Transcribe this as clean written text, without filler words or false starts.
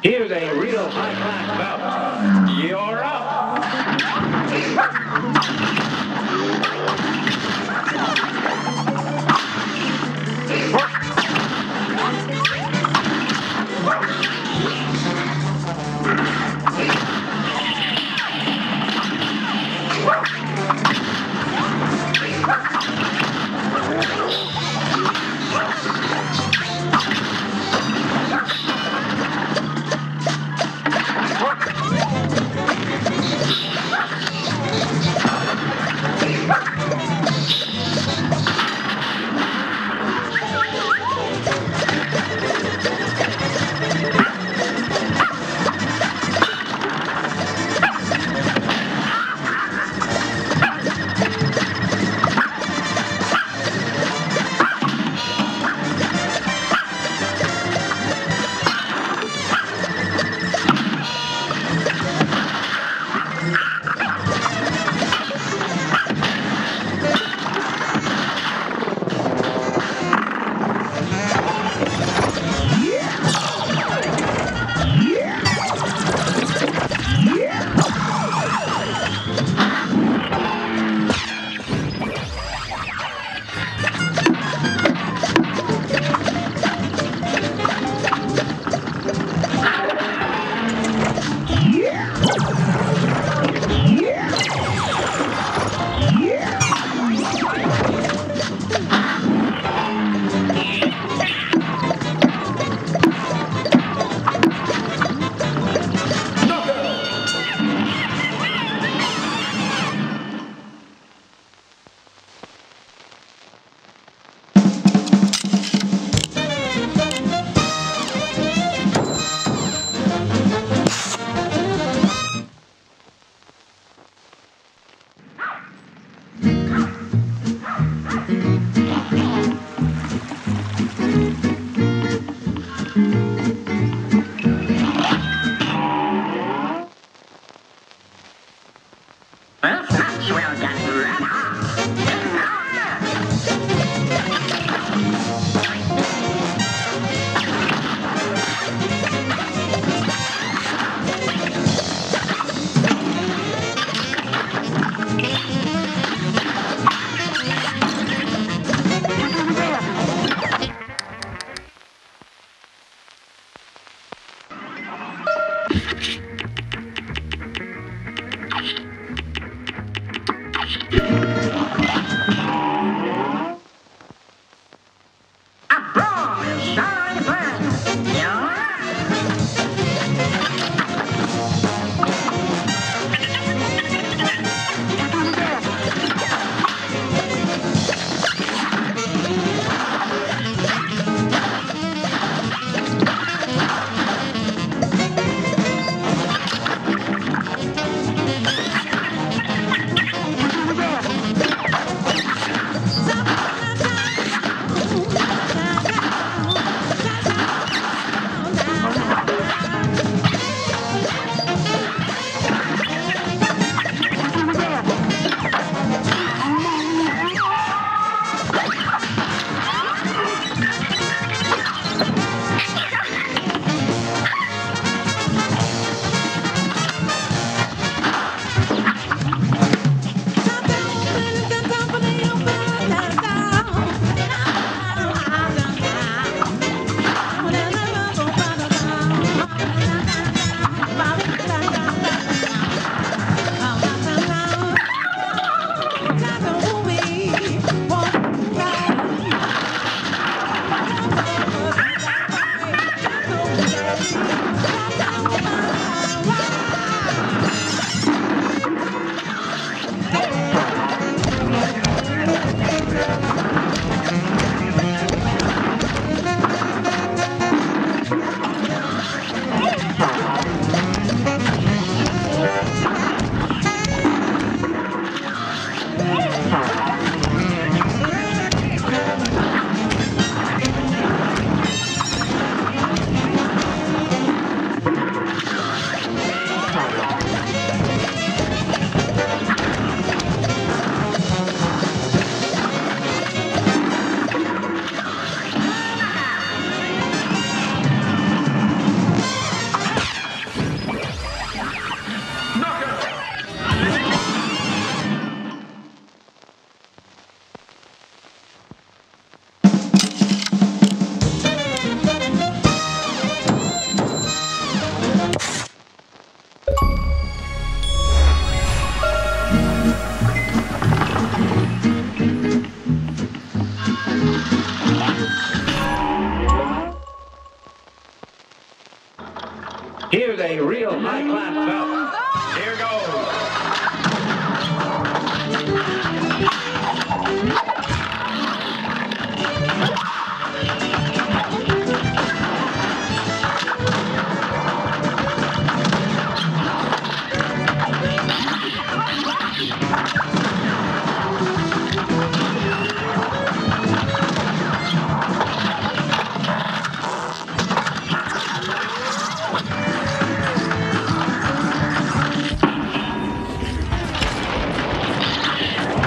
Here's a real high-class bout. You're up! Here's a real high-class bout. Here goes.